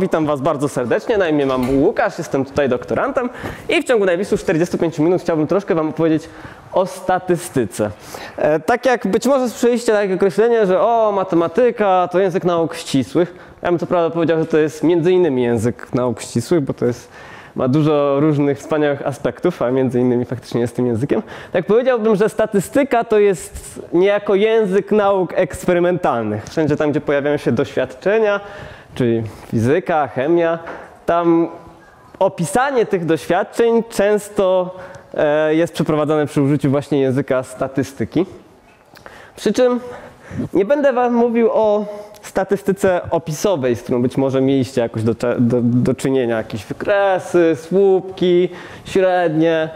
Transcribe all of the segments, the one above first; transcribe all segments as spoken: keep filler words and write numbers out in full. Witam Was bardzo serdecznie, na imię mam Łukasz, jestem tutaj doktorantem i w ciągu najbliższych czterdziestu pięciu minut chciałbym troszkę Wam opowiedzieć o statystyce. E, tak jak być może słyszeliście takie określenie, że o, matematyka to język nauk ścisłych. Ja bym co prawda powiedział, że to jest między innymi język nauk ścisłych, bo to jest, ma dużo różnych wspaniałych aspektów, a między innymi faktycznie jest tym językiem. Tak powiedziałbym, że statystyka to jest niejako język nauk eksperymentalnych. Wszędzie tam, gdzie pojawiają się doświadczenia, czyli fizyka, chemia, tam opisanie tych doświadczeń często jest przeprowadzane przy użyciu właśnie języka statystyki. Przy czym nie będę Wam mówił o statystyce opisowej, z którą być może mieliście jakoś do, do, do czynienia, jakieś wykresy, słupki, średnie.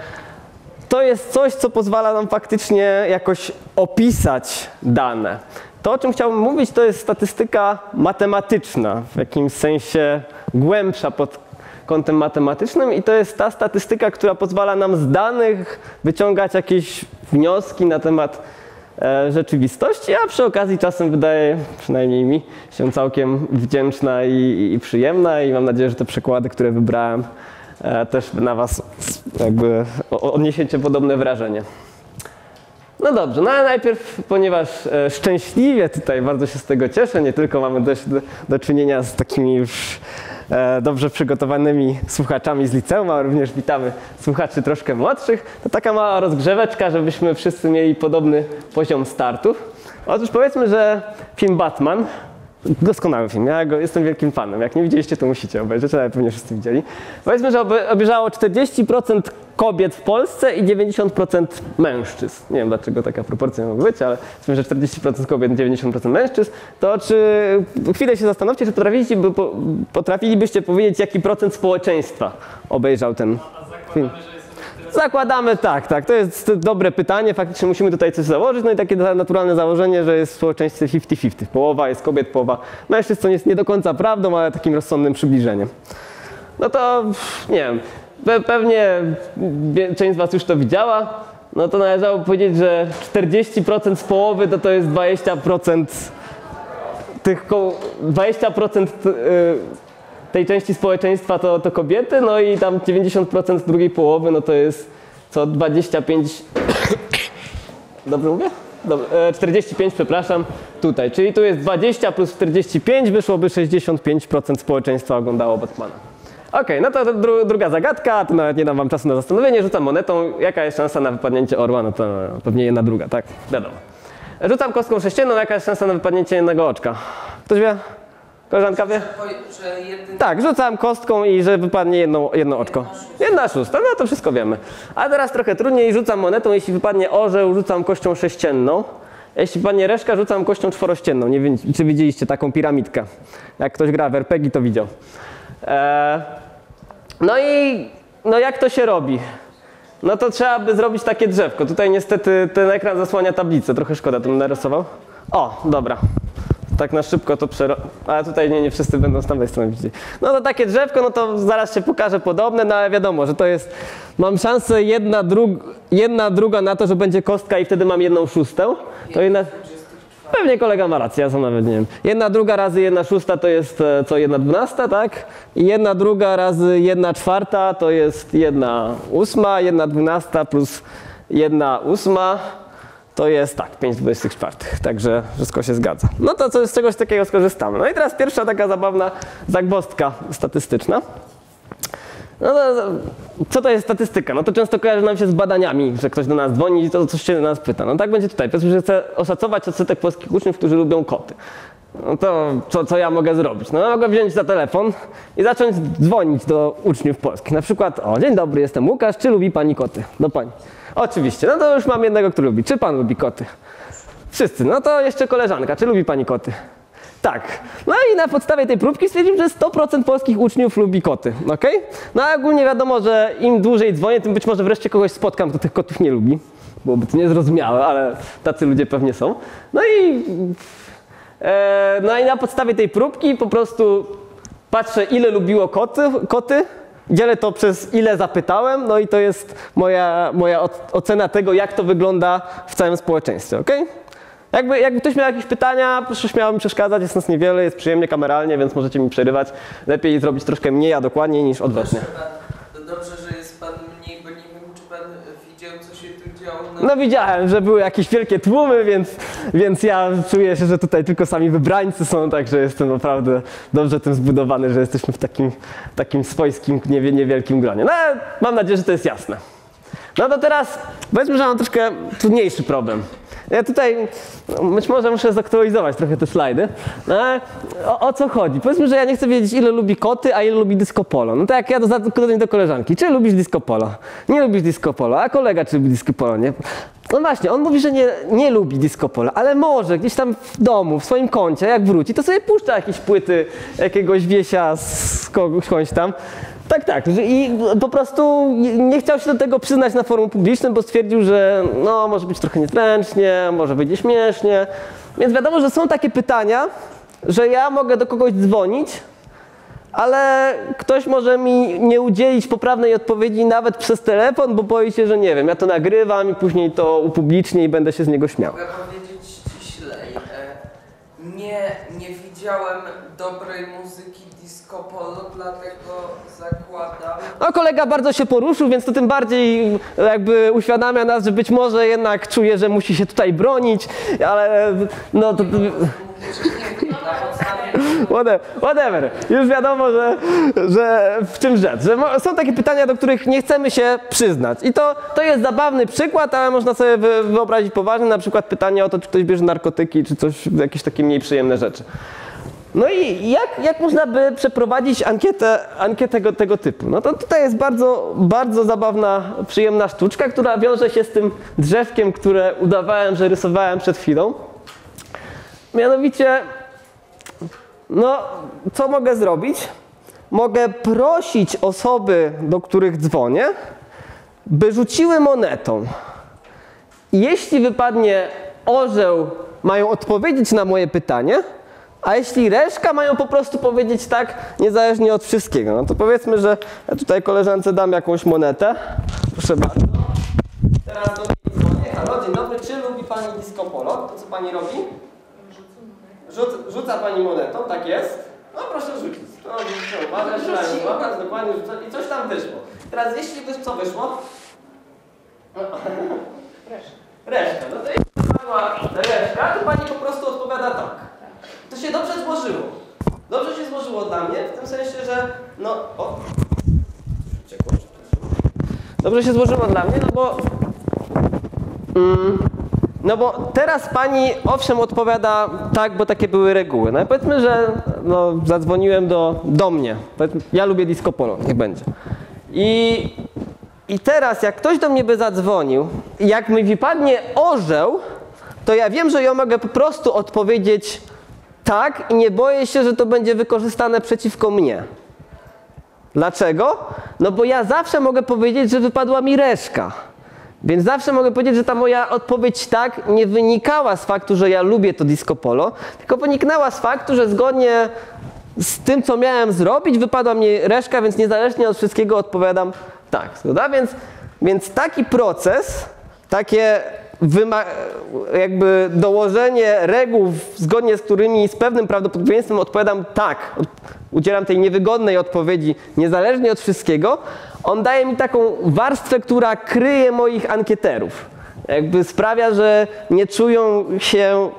To jest coś, co pozwala nam faktycznie jakoś opisać dane. To, o czym chciałbym mówić, to jest statystyka matematyczna, w jakimś sensie głębsza pod kątem matematycznym i to jest ta statystyka, która pozwala nam z danych wyciągać jakieś wnioski na temat e, rzeczywistości, a przy okazji czasem wydaje, przynajmniej mi, się całkiem wdzięczna i, i przyjemna i mam nadzieję, że te przykłady, które wybrałem, e, też na Was jakby odniesiecie podobne wrażenie. No dobrze, no ale najpierw, ponieważ szczęśliwie tutaj bardzo się z tego cieszę, nie tylko mamy do, do czynienia z takimi już dobrze przygotowanymi słuchaczami z liceum, ale również witamy słuchaczy troszkę młodszych, to taka mała rozgrzeweczka, żebyśmy wszyscy mieli podobny poziom startów. Otóż powiedzmy, że film Batman, doskonały film, ja go jestem wielkim fanem, jak nie widzieliście, to musicie obejrzeć, ale pewnie wszyscy widzieli. Powiedzmy, że obejrzało czterdzieści procent kobiet w Polsce i dziewięćdziesiąt procent mężczyzn. Nie wiem, dlaczego taka proporcja mogła być, ale myślę, że czterdzieści procent kobiet, dziewięćdziesiąt procent mężczyzn. To czy chwilę się zastanówcie, czy potrafilibyście, potrafilibyście powiedzieć, jaki procent społeczeństwa obejrzał ten film? Zakładamy, tak, tak. To jest dobre pytanie. Faktycznie musimy tutaj coś założyć. No i takie naturalne założenie, że jest w społeczeństwie fifty fifty. Połowa jest kobiet, połowa mężczyzn, co nie jest nie do końca prawdą, ale takim rozsądnym przybliżeniem. No to nie wiem. Pe pewnie część z Was już to widziała. No to należało powiedzieć, że czterdzieści procent z połowy to, to jest dwadzieścia procent tych dwadzieścia procent tej części społeczeństwa to, to kobiety, no i tam dziewięćdziesiąt procent drugiej połowy, no to jest co dwadzieścia pięć... Dobrze mówię? Dobrze, czterdzieści pięć, przepraszam, tutaj. Czyli tu jest dwadzieścia plus czterdzieści pięć, wyszłoby sześćdziesiąt pięć procent społeczeństwa oglądało Batmana. Okej, okay, no to dru druga zagadka, to nawet nie dam Wam czasu na zastanowienie, rzucam monetą. Jaka jest szansa na wypadnięcie orła? No to pewnie jedna druga, tak? Wiadomo. Rzucam kostką sześcienną, jaka jest szansa na wypadnięcie jednego oczka? Ktoś wie? Koleżanka wie? Tak, rzucam kostką i że wypadnie jedno, jedno oczko. Jedna szósta, no to wszystko wiemy. A teraz trochę trudniej, rzucam monetą, jeśli wypadnie orzeł, rzucam kością sześcienną. Jeśli wypadnie reszka, rzucam kością czworościenną. Nie wiem, czy widzieliście taką piramidkę. Jak ktoś gra w R P G, to widział. Eee, no i no jak to się robi? No to trzeba by zrobić takie drzewko. Tutaj niestety ten ekran zasłania tablicę. Trochę szkoda, to bym narysował. O, dobra. Tak na szybko to przero... Ale tutaj nie, nie wszyscy będą z tamtej strony widzieli. No to takie drzewko, no to zaraz się pokaże podobne, no ale wiadomo, że to jest... Mam szansę jedna, drug... jedna druga na to, że będzie kostka i wtedy mam jedną szóstą. To jedna... Pewnie kolega ma rację, ja sam nawet nie wiem. Jedna druga razy jedna szósta to jest co jedna dwunasta, tak? I jedna druga razy jedna czwarta to jest jedna ósma, jedna dwunasta plus jedna ósma. To jest tak, pięć dwudziestych czwartych, także wszystko się zgadza. No to coś, z czegoś takiego skorzystamy. No i teraz pierwsza taka zabawna zagwozdka statystyczna. No to, co to jest statystyka? No to często kojarzy nam się z badaniami, że ktoś do nas dzwoni i to coś się do nas pyta. No tak będzie tutaj. Powiedzmy, że chcę oszacować odsetek polskich uczniów, którzy lubią koty. No to co, co ja mogę zrobić? No mogę wziąć za telefon i zacząć dzwonić do uczniów polskich. Na przykład, o, dzień dobry, jestem Łukasz, czy lubi pani koty? Do pani. Oczywiście, no to już mam jednego, który lubi. Czy pan lubi koty? Wszyscy. No to jeszcze koleżanka, czy lubi pani koty? Tak. No i na podstawie tej próbki stwierdził, że sto procent polskich uczniów lubi koty, okej? No a ogólnie wiadomo, że im dłużej dzwonię, tym być może wreszcie kogoś spotkam, kto tych kotów nie lubi. Byłoby to niezrozumiałe, ale tacy ludzie pewnie są. No i... No i na podstawie tej próbki po prostu patrzę, ile lubiło koty, koty Dzielę to przez ile zapytałem, no i to jest moja, moja ocena tego, jak to wygląda w całym społeczeństwie, okej? Jakby, jakby ktoś miał jakieś pytania, proszę śmiało mi przeszkadzać, jest nas niewiele, jest przyjemnie kameralnie, więc możecie mi przerywać. Lepiej zrobić troszkę mniej, a dokładniej niż odwrotnie. Dobrze, że jest pan mniej, bo nie wiem, czy pan widział, co się tu działo. No, no widziałem, że były jakieś wielkie tłumy, więc, więc ja czuję się, że tutaj tylko sami wybrańcy są, także jestem naprawdę dobrze tym zbudowany, że jesteśmy w takim, takim swojskim, niewielkim gronie. No ale mam nadzieję, że to jest jasne. No to teraz powiedzmy, że mam troszkę trudniejszy problem. Ja tutaj być może muszę zaktualizować trochę te slajdy. No, o, o co chodzi? Powiedzmy, że ja nie chcę wiedzieć, ile lubi koty, a ile lubi Disco Polo. No tak jak ja do, do koleżanki. Czy lubisz Disco Polo? Nie lubisz Disco Polo. A kolega czy lubi Disco Polo? Nie. No właśnie, on mówi, że nie, nie lubi Disco Polo, ale może gdzieś tam w domu, w swoim kącie, jak wróci, to sobie puszcza jakieś płyty jakiegoś wiesia z kogoś tam. Tak, tak. I po prostu nie chciał się do tego przyznać na forum publicznym, bo stwierdził, że no, może być trochę niezręcznie, może wyjdzie śmiesznie. Więc wiadomo, że są takie pytania, że ja mogę do kogoś dzwonić, ale ktoś może mi nie udzielić poprawnej odpowiedzi nawet przez telefon, bo boi się, że nie wiem, ja to nagrywam i później to upublicznię i będę się z niego śmiał. Mogę powiedzieć ściślej. Nie, nie widziałem dobrej muzyki Disco Polo, dlatego zakładam... No kolega bardzo się poruszył, więc to tym bardziej jakby uświadamia nas, że być może jednak czuje, że musi się tutaj bronić, ale no to... Whatever, whatever. Już wiadomo, że, że w czym rzecz. Że są takie pytania, do których nie chcemy się przyznać. I to, to jest zabawny przykład, ale można sobie wyobrazić poważnie, na przykład pytanie o to, czy ktoś bierze narkotyki, czy coś, jakieś takie mniej przyjemne rzeczy. No i jak, jak można by przeprowadzić ankietę, ankietę tego, tego typu? No to tutaj jest bardzo, bardzo zabawna, przyjemna sztuczka, która wiąże się z tym drzewkiem, które udawałem, że rysowałem przed chwilą. Mianowicie, no, co mogę zrobić? Mogę prosić osoby, do których dzwonię, by rzuciły monetą. Jeśli wypadnie orzeł, mają odpowiedzieć na moje pytanie, a jeśli reszka, mają po prostu powiedzieć tak, niezależnie od wszystkiego. No to powiedzmy, że ja tutaj koleżance dam jakąś monetę. Proszę bardzo. Teraz do niej dzwonię. Halo, dzień dobry, czy lubi pani Disco Polo? To co pani robi? Rzuc, rzuca pani monetą, tak jest? No proszę rzucić. No, uważać, uważać, dokładnie rzucać i coś tam wyszło. Teraz jeśli wiesz, co wyszło? No. Reszta. Reszta. No to jeśli była reszta, to pani po prostu odpowiada tak. To się dobrze złożyło. Dobrze się złożyło dla mnie, w tym sensie, że no... O. Dobrze się złożyło dla mnie, no bo... Mm. No bo teraz pani owszem odpowiada tak, bo takie były reguły. No i powiedzmy, że no, zadzwoniłem do, do mnie. Ja lubię Disco Polo, niech będzie. I, I teraz jak ktoś do mnie by zadzwonił, jak mi wypadnie orzeł, to ja wiem, że ja mogę po prostu odpowiedzieć tak i nie boję się, że to będzie wykorzystane przeciwko mnie. Dlaczego? No bo ja zawsze mogę powiedzieć, że wypadła mi reszka. Więc zawsze mogę powiedzieć, że ta moja odpowiedź tak nie wynikała z faktu, że ja lubię to Disco Polo, tylko wyniknęła z faktu, że zgodnie z tym, co miałem zrobić, wypadła mi reszka, więc niezależnie od wszystkiego odpowiadam tak. Zgoda? Więc, więc taki proces, takie jakby dołożenie reguł, zgodnie z którymi z pewnym prawdopodobieństwem odpowiadam tak, udzielam tej niewygodnej odpowiedzi niezależnie od wszystkiego, on daje mi taką warstwę, która kryje moich ankieterów. Jakby sprawia, że nie czują się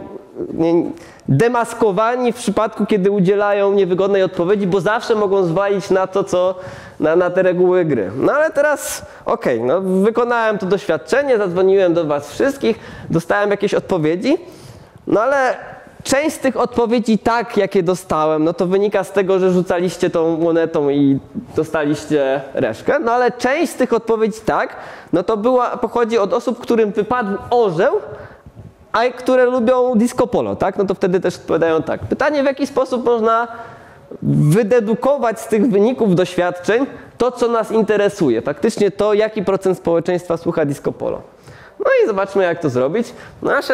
demaskowani w przypadku, kiedy udzielają niewygodnej odpowiedzi, bo zawsze mogą zwalić na to, co, na, na te reguły gry. No ale teraz, okej, no, wykonałem to doświadczenie, zadzwoniłem do was wszystkich, dostałem jakieś odpowiedzi, no ale część z tych odpowiedzi tak, jakie dostałem, no to wynika z tego, że rzucaliście tą monetą i dostaliście reszkę, no ale część z tych odpowiedzi tak, no to była, pochodzi od osób, którym wypadł orzeł, a które lubią Disco Polo, tak? No to wtedy też odpowiadają tak. Pytanie, w jaki sposób można wydedukować z tych wyników doświadczeń to, co nas interesuje. Faktycznie to, jaki procent społeczeństwa słucha Disco Polo. No i zobaczmy, jak to zrobić. Nasz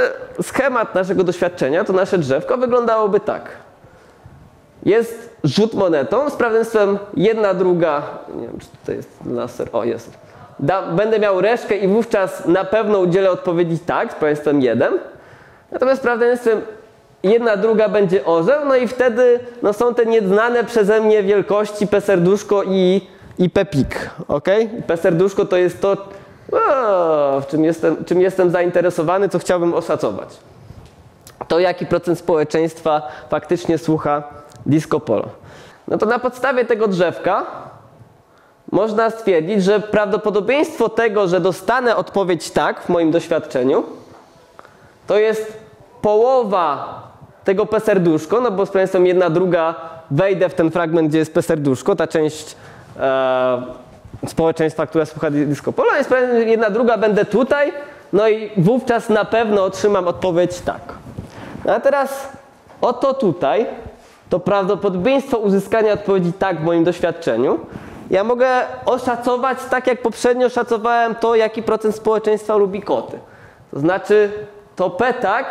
schemat naszego doświadczenia, to nasze drzewko wyglądałoby tak. Jest rzut monetą z prawdopodobieństwem jedna druga, nie wiem, czy to jest laser, o jest. Da, będę miał resztkę i wówczas na pewno udzielę odpowiedzi tak, z prawdopodobieństwem jeden. Natomiast z prawdopodobieństwem jedna druga będzie orzeł, no i wtedy no, są te nieznane przeze mnie wielkości P serduszko i, i P pik, ok? P serduszko to jest to, o, w czym jestem, czym jestem zainteresowany, co chciałbym oszacować. To jaki procent społeczeństwa faktycznie słucha Disco Polo. No to na podstawie tego drzewka można stwierdzić, że prawdopodobieństwo tego, że dostanę odpowiedź tak w moim doświadczeniu, to jest połowa tego P serduszko, no bo z pewnością jedna druga wejdę w ten fragment, gdzie jest P serduszko, ta część e, społeczeństwa, która słucha Disco Polo, jest jedna druga, będę tutaj, no i wówczas na pewno otrzymam odpowiedź tak. A teraz oto tutaj, to prawdopodobieństwo uzyskania odpowiedzi tak w moim doświadczeniu, ja mogę oszacować tak, jak poprzednio szacowałem to, jaki procent społeczeństwa lubi koty. To znaczy to P tak,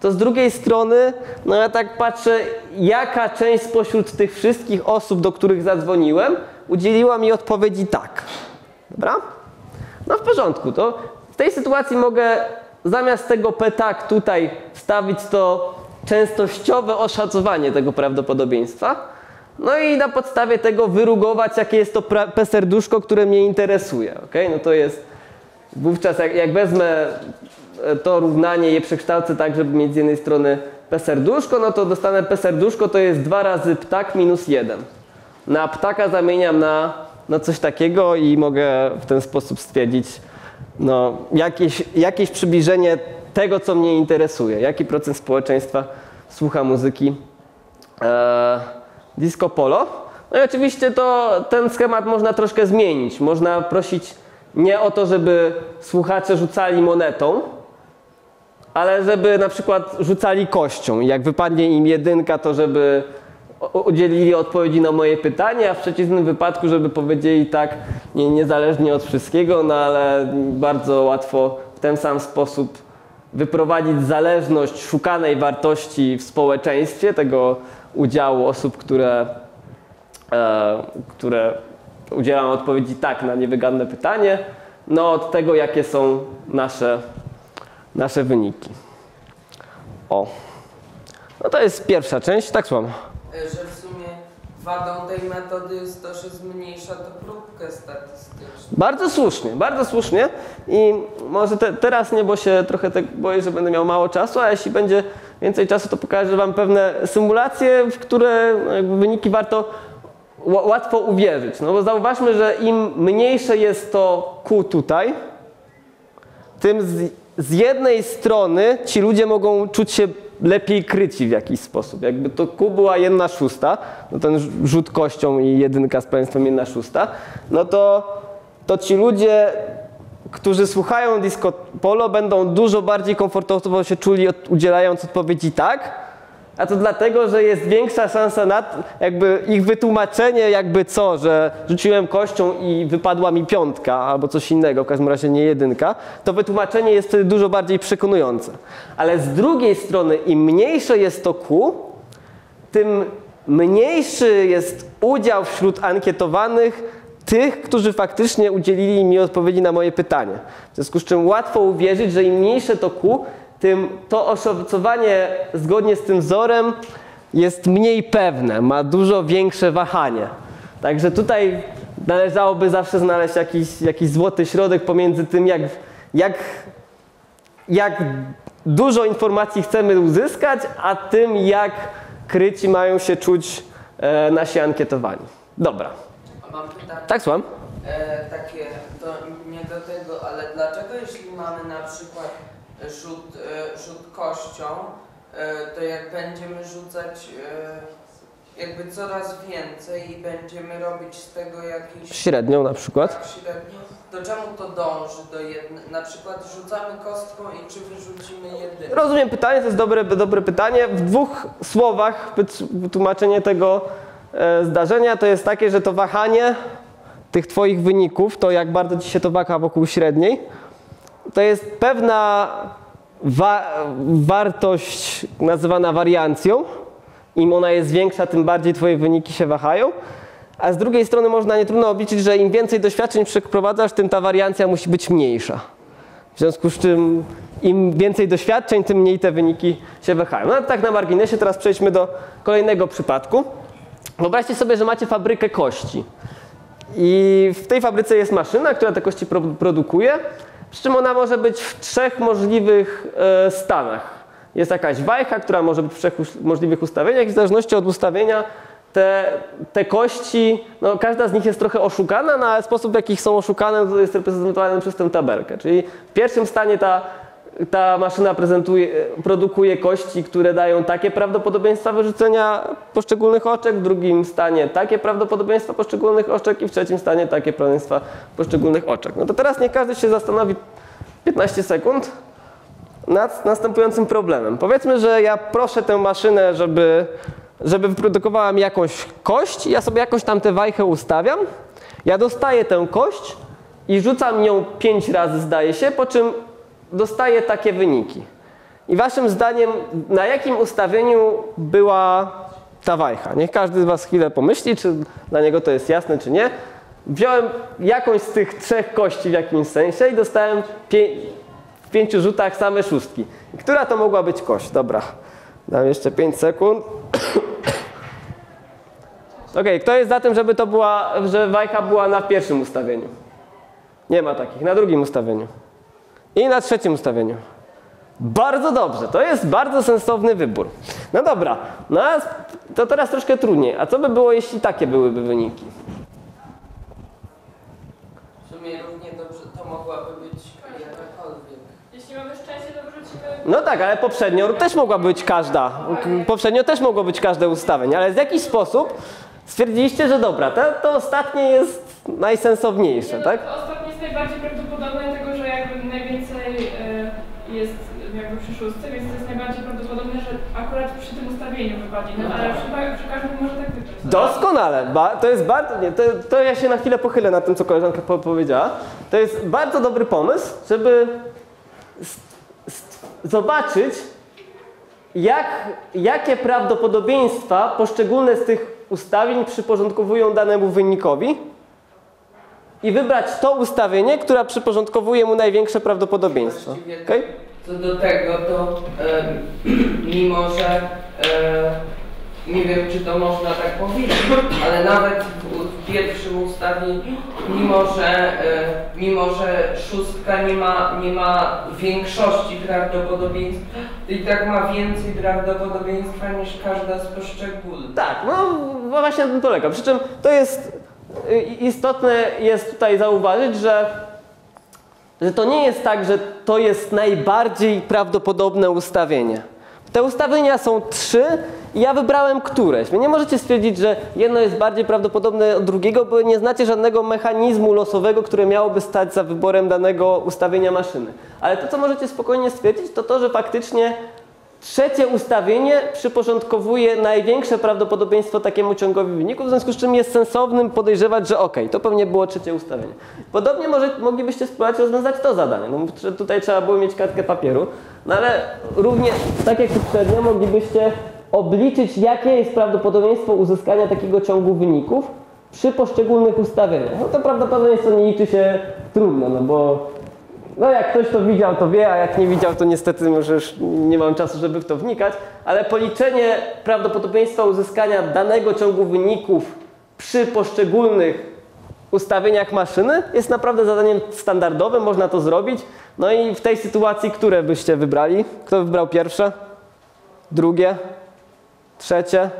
to z drugiej strony, no ja tak patrzę, jaka część spośród tych wszystkich osób, do których zadzwoniłem, udzieliła mi odpowiedzi tak. Dobra? No w porządku, to w tej sytuacji mogę zamiast tego P tak tutaj wstawić to częstościowe oszacowanie tego prawdopodobieństwa. No i na podstawie tego wyrugować, jakie jest to P serduszko, które mnie interesuje. Okay? No to jest wówczas, jak, jak wezmę to równanie, je przekształcę tak, żeby mieć z jednej strony P serduszko, no to dostanę P serduszko, to jest dwa razy ptak minus jeden. Na ptaka zamieniam na, na coś takiego i mogę w ten sposób stwierdzić no, jakieś, jakieś przybliżenie tego, co mnie interesuje. Jaki procent społeczeństwa słucha muzyki e, Disco Polo. No i oczywiście to, ten schemat można troszkę zmienić. Można prosić nie o to, żeby słuchacze rzucali monetą, ale żeby na przykład rzucali kością. Jak wypadnie im jedynka, to żeby udzielili odpowiedzi na moje pytanie, a w przeciwnym wypadku, żeby powiedzieli tak nie, niezależnie od wszystkiego, no ale bardzo łatwo w ten sam sposób wyprowadzić zależność szukanej wartości w społeczeństwie, tego udziału osób, które, e, które udzielają odpowiedzi tak na niewygodne pytanie, no od tego, jakie są nasze, nasze wyniki. O, no to jest pierwsza część, tak słucham. Że w sumie wadą tej metody jest to, że zmniejsza to próbkę statystyczną. Bardzo słusznie, bardzo słusznie i może te, teraz nie, bo się trochę tak boję, że będę miał mało czasu, a jeśli będzie więcej czasu, to pokażę wam pewne symulacje, w które jakby wyniki warto łatwo uwierzyć. No bo zauważmy, że im mniejsze jest to Q tutaj, tym z, z jednej strony ci ludzie mogą czuć się lepiej kryci w jakiś sposób. Jakby to Q była jedna szósta, no ten rzut kością i jedynka z państwem jedna szósta, no to, to ci ludzie, którzy słuchają Disco Polo, będą dużo bardziej komfortowo się czuli od, udzielając odpowiedzi tak, a to dlatego, że jest większa szansa na jakby ich wytłumaczenie jakby co, że rzuciłem kością i wypadła mi piątka albo coś innego, w każdym razie nie jedynka, to wytłumaczenie jest wtedy dużo bardziej przekonujące. Ale z drugiej strony im mniejsze jest to Q, tym mniejszy jest udział wśród ankietowanych tych, którzy faktycznie udzielili mi odpowiedzi na moje pytanie. W związku z czym łatwo uwierzyć, że im mniejsze to Q, tym to oszacowanie zgodnie z tym wzorem jest mniej pewne, ma dużo większe wahanie. Także tutaj należałoby zawsze znaleźć jakiś, jakiś złoty środek pomiędzy tym, jak, jak, jak dużo informacji chcemy uzyskać, a tym, jak kryci mają się czuć e, nasi ankietowani. Dobra. A mam pytanie. Tak, słucham. E, takie, to nie do tego, ale dlaczego jeśli mamy na przykład Rzut, rzut kością, to jak będziemy rzucać jakby coraz więcej i będziemy robić z tego jakiś średnią na przykład, tak, średnią, to czemu to dąży do jednej? Na przykład rzucamy kostką i czy wyrzucimy jedynkę? Rozumiem pytanie, to jest dobre, dobre pytanie. W dwóch słowach wytłumaczenie tego zdarzenia to jest takie, że to wahanie tych twoich wyników, to jak bardzo ci się to waha wokół średniej, to jest pewna wa wartość nazywana wariancją, Im ona jest większa, tym bardziej twoje wyniki się wahają. A z drugiej strony można nietrudno obliczyć, że im więcej doświadczeń przeprowadzasz, tym ta wariancja musi być mniejsza. W związku z czym im więcej doświadczeń, tym mniej te wyniki się wahają. No tak na marginesie, teraz przejdźmy do kolejnego przypadku. Wyobraźcie sobie, że macie fabrykę kości. I w tej fabryce jest maszyna, która te kości pro produkuje, przy czym ona może być w trzech możliwych e, stanach. Jest jakaś wajcha, która może być w trzech możliwych ustawieniach i w zależności od ustawienia te, te kości, no każda z nich jest trochę oszukana, no ale sposób, w jaki są oszukane, jest reprezentowany przez tę tabelkę. Czyli w pierwszym stanie ta, ta maszyna prezentuje, produkuje kości, które dają takie prawdopodobieństwa wyrzucenia poszczególnych oczek, w drugim stanie takie prawdopodobieństwa poszczególnych oczek i w trzecim stanie takie prawdopodobieństwa poszczególnych oczek. No to teraz niech każdy się zastanowi piętnaście sekund nad następującym problemem. Powiedzmy, że ja proszę tę maszynę, żeby, żeby wyprodukowała mi jakąś kość, ja sobie jakoś tam tę wajchę ustawiam, ja dostaję tę kość i rzucam nią pięć razy, zdaje się, po czym dostaję takie wyniki. I waszym zdaniem, na jakim ustawieniu była ta wajcha? Niech każdy z was chwilę pomyśli, czy dla niego to jest jasne, czy nie. Wziąłem jakąś z tych trzech kości w jakimś sensie i dostałem w pięciu rzutach same szóstki. Która to mogła być kość? Dobra, dam jeszcze pięć sekund. Ok, kto jest za tym, żeby to była, że wajcha była na pierwszym ustawieniu? Nie ma takich, na drugim ustawieniu. I na trzecim ustawieniu. Bardzo dobrze, to jest bardzo sensowny wybór. No dobra, no to teraz troszkę trudniej. A co by było, jeśli takie byłyby wyniki? W sumie równie dobrze to mogłaby być jakakolwiek. Jeśli mamy szczęście, to wrócimy... No tak, ale poprzednio też mogła być każda. Poprzednio też mogło być każde ustawienie, ale w jakiś sposób stwierdziliście, że dobra, to, to ostatnie jest najsensowniejsze, nie, tak? To ostatnie jest najbardziej prawdopodobne, tego, że jakby najwięcej y, jest jakby przy szóstce, więc to jest najbardziej prawdopodobne, że akurat przy tym ustawieniu wypadnie, no, ale przy, przy każdym może tak wybrać. Doskonale, ba, to jest bardzo, nie, to, to ja się na chwilę pochylę nad tym, co koleżanka po, powiedziała. To jest bardzo dobry pomysł, żeby st, st, zobaczyć, jak, jakie prawdopodobieństwa poszczególne z tych ustawień przyporządkowują danemu wynikowi i wybrać to ustawienie, które przyporządkowuje mu największe prawdopodobieństwo. Okay? Co do tego, to e, mimo, że e, nie wiem, czy to można tak powiedzieć, ale nawet w, w pierwszym ustawieniu, mimo, że, e, mimo, że szóstka nie ma, nie ma większości prawdopodobieństw, to i tak ma więcej prawdopodobieństwa niż każda z poszczególnych. Tak, no właśnie na tym polega. Przy czym to jest... Istotne jest tutaj zauważyć, że, że to nie jest tak, że to jest najbardziej prawdopodobne ustawienie. Te ustawienia są trzy i ja wybrałem któreś. Wy nie możecie stwierdzić, że jedno jest bardziej prawdopodobne od drugiego, bo nie znacie żadnego mechanizmu losowego, które miałoby stać za wyborem danego ustawienia maszyny. Ale to, co możecie spokojnie stwierdzić, to to, że faktycznie trzecie ustawienie przyporządkowuje największe prawdopodobieństwo takiemu ciągowi wyników, w związku z czym jest sensownym podejrzewać, że okej, to pewnie było trzecie ustawienie. Podobnie może, moglibyście spróbować rozwiązać to zadanie. No, tutaj trzeba było mieć kartkę papieru, no ale równie, tak jak poprzednio, moglibyście obliczyć, jakie jest prawdopodobieństwo uzyskania takiego ciągu wyników przy poszczególnych ustawieniach. No to prawdopodobieństwo nie liczy się trudno, no bo... No jak ktoś to widział, to wie, a jak nie widział, to niestety może już nie mam czasu, żeby w to wnikać, ale policzenie prawdopodobieństwa uzyskania danego ciągu wyników przy poszczególnych ustawieniach maszyny jest naprawdę zadaniem standardowym, można to zrobić. No i w tej sytuacji, które byście wybrali? Kto wybrał pierwsze? Drugie? Trzecie?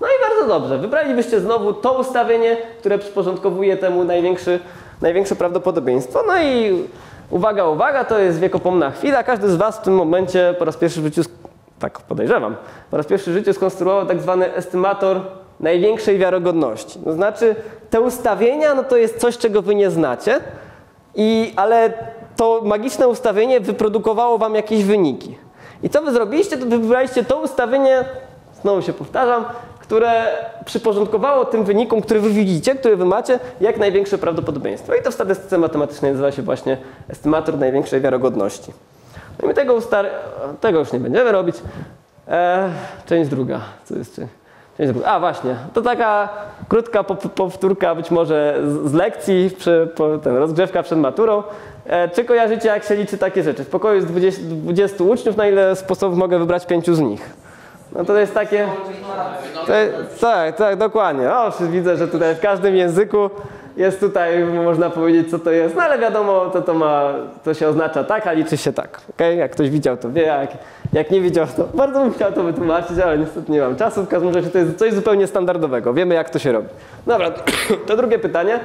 No i bardzo dobrze, wybralibyście znowu to ustawienie, które przyporządkowuje temu największy, największe prawdopodobieństwo. No i... Uwaga, uwaga, to jest wiekopomna chwila. Każdy z was w tym momencie po raz pierwszy w życiu, tak podejrzewam, po raz pierwszy w życiu skonstruował tak zwany estymator największej wiarygodności. To znaczy te ustawienia, no to jest coś, czego wy nie znacie, i, ale to magiczne ustawienie wyprodukowało wam jakieś wyniki. I co wy zrobiliście? To wy wybraliście to ustawienie, znowu się powtarzam, które przyporządkowało tym wynikom, które wy widzicie, które wy macie, jak największe prawdopodobieństwo. I to w statystyce matematycznej nazywa się właśnie estymator największej wiarygodności. No i my tego, tego już nie będziemy robić. Eee, część druga. Co jest? A właśnie, to taka krótka powtórka być może z lekcji, przy, po, ten, rozgrzewka przed maturą. E, czy kojarzycie, jak się liczy takie rzeczy? W pokoju jest dwudziestu uczniów, na ile sposobów mogę wybrać pięciu z nich? No to jest takie... To jest, tak, tak, dokładnie. O, widzę, że tutaj w każdym języku jest tutaj, można powiedzieć, co to jest, no ale wiadomo, to, to, ma, to się oznacza tak, a liczy się tak. Okay? Jak ktoś widział, to wie, jak, jak nie widział, to bardzo bym chciał to wytłumaczyć, ale niestety nie mam czasu, w każdym razie to jest coś zupełnie standardowego, wiemy, jak to się robi. Dobra, to drugie pytanie,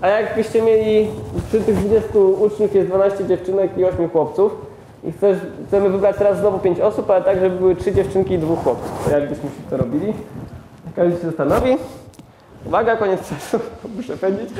a jakbyście mieli, przy tych dwudziestu uczniów jest dwanaście dziewczynek i ośmiu chłopców i chcesz, chcemy wybrać teraz znowu pięć osób, ale tak, żeby były trzy dziewczynki i dwóch chłopców, to jakbyśmy to robili? Każdy się zastanowi. Uwaga, koniec czasu, muszę pędzić.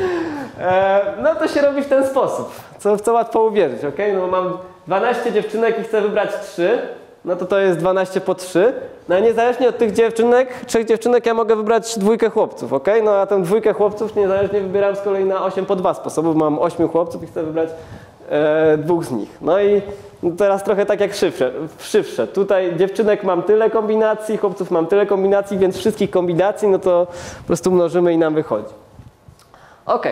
E, no to się robi w ten sposób, co, w co łatwo uwierzyć, ok? No bo mam dwanaście dziewczynek i chcę wybrać trzy, no to to jest dwanaście po trzy. No niezależnie od tych dziewczynek, trzech dziewczynek ja mogę wybrać dwójkę chłopców, ok? No a tę dwójkę chłopców niezależnie wybieram z kolei na osiem po dwa sposobów. Mam ośmiu chłopców i chcę wybrać e, dwóch z nich. No i teraz trochę tak jak w szyfrze. Tutaj dziewczynek mam tyle kombinacji, chłopców mam tyle kombinacji, więc wszystkich kombinacji no to po prostu mnożymy i nam wychodzi. Ok.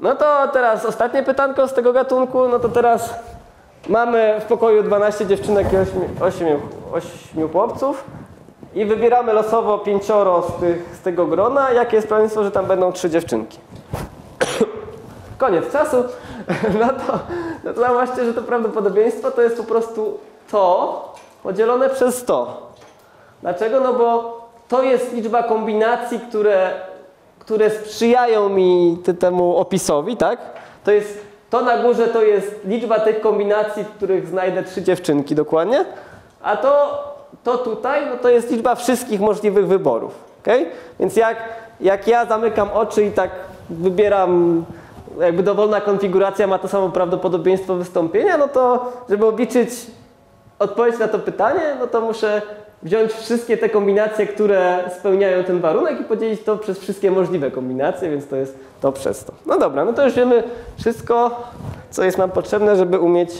No to teraz ostatnie pytanko z tego gatunku. No to teraz mamy w pokoju dwanaście dziewczynek i ośmiu chłopców i wybieramy losowo pięcioro z, tych, z tego grona. Jakie jest prawdopodobieństwo, że tam będą trzy dziewczynki? Koniec czasu. No to, no to właśnie, że to prawdopodobieństwo to jest po prostu to podzielone przez sto. Dlaczego? No bo to jest liczba kombinacji, które, które sprzyjają mi temu opisowi, tak? To jest, to na górze to jest liczba tych kombinacji, w których znajdę trzy dziewczynki dokładnie, a to, to tutaj no to jest liczba wszystkich możliwych wyborów. Okay? Więc jak, jak ja zamykam oczy i tak wybieram... jakby dowolna konfiguracja ma to samo prawdopodobieństwo wystąpienia, no to żeby obliczyć odpowiedź na to pytanie, no to muszę wziąć wszystkie te kombinacje, które spełniają ten warunek i podzielić to przez wszystkie możliwe kombinacje, więc to jest to przez to. No dobra, no to już wiemy wszystko, co jest nam potrzebne, żeby umieć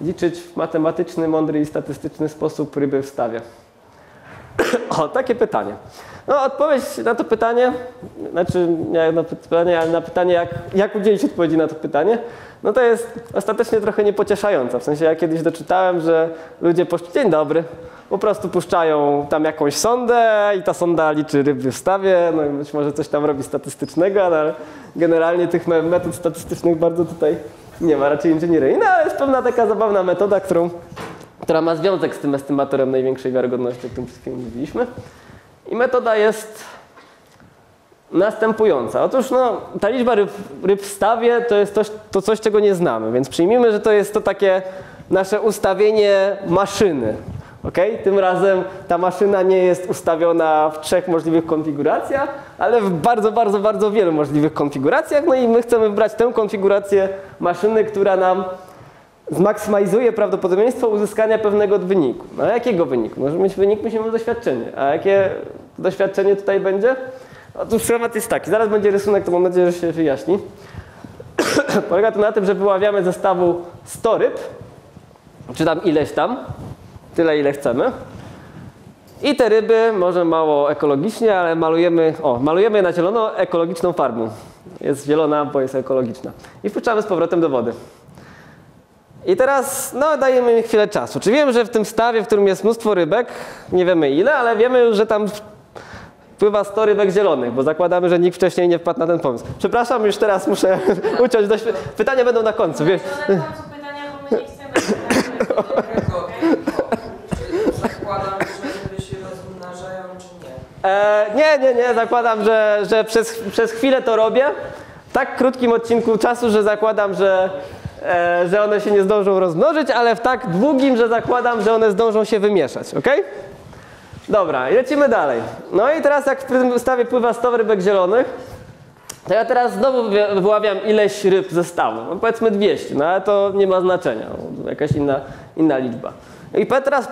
liczyć w matematyczny, mądry i statystyczny sposób ryby w stawie. O, takie pytanie. No odpowiedź na to pytanie, znaczy nie na pytanie, ale na pytanie jak, jak udzielić odpowiedzi na to pytanie, no to jest ostatecznie trochę niepocieszająca. W sensie ja kiedyś doczytałem, że ludzie po dzień dobry po prostu puszczają tam jakąś sondę i ta sonda liczy ryby w stawie, no i być może coś tam robi statystycznego, ale generalnie tych metod statystycznych bardzo tutaj nie ma, raczej inżynierii. No ale jest pewna taka zabawna metoda, którą, która ma związek z tym estymatorem największej wiarygodności, o którym przed chwilą mówiliśmy. I metoda jest następująca. Otóż no, ta liczba ryb, ryb w stawie to jest coś, to coś, czego nie znamy, więc przyjmijmy, że to jest to takie nasze ustawienie maszyny. Okay? Tym razem ta maszyna nie jest ustawiona w trzech możliwych konfiguracjach, ale w bardzo, bardzo, bardzo wielu możliwych konfiguracjach. No i my chcemy wybrać tę konfigurację maszyny, która nam zmaksymalizuje prawdopodobieństwo uzyskania pewnego wyniku. No a jakiego wyniku? Możemy mieć wynik, musimy doświadczenie. A jakie doświadczenie tutaj będzie? Otóż schemat jest taki, zaraz będzie rysunek, to mam nadzieję, że się wyjaśni. Polega to na tym, że wyławiamy ze stawu sto ryb, czy tam ileś tam, tyle ile chcemy. I te ryby, może mało ekologicznie, ale malujemy, o, malujemy na zielono ekologiczną farbą. Jest zielona, bo jest ekologiczna. I wpuszczamy z powrotem do wody. I teraz no, dajemy im chwilę czasu. Czy wiem, że w tym stawie, w którym jest mnóstwo rybek, nie wiemy ile, ale wiemy już, że tam pływa sto rybek zielonych, bo zakładamy, że nikt wcześniej nie wpadł na ten pomysł. Przepraszam, już teraz muszę uciąć dość... Pytania będą na końcu. Wiesz. Pytania, bo my nie chcemy zakładam, że ryby się rozmnażają, czy nie? Nie, nie, nie. Zakładam, że, że przez, przez chwilę to robię. W tak krótkim odcinku czasu, że zakładam, że... E, że one się nie zdążą rozmnożyć, ale w tak długim, że zakładam, że one zdążą się wymieszać, ok? Dobra, lecimy dalej. No i teraz jak w tym stawie pływa sto rybek zielonych, to ja teraz znowu wyławiam ileś ryb ze stawu, no powiedzmy dwieście, no ale to nie ma znaczenia, jakaś inna, inna liczba. I teraz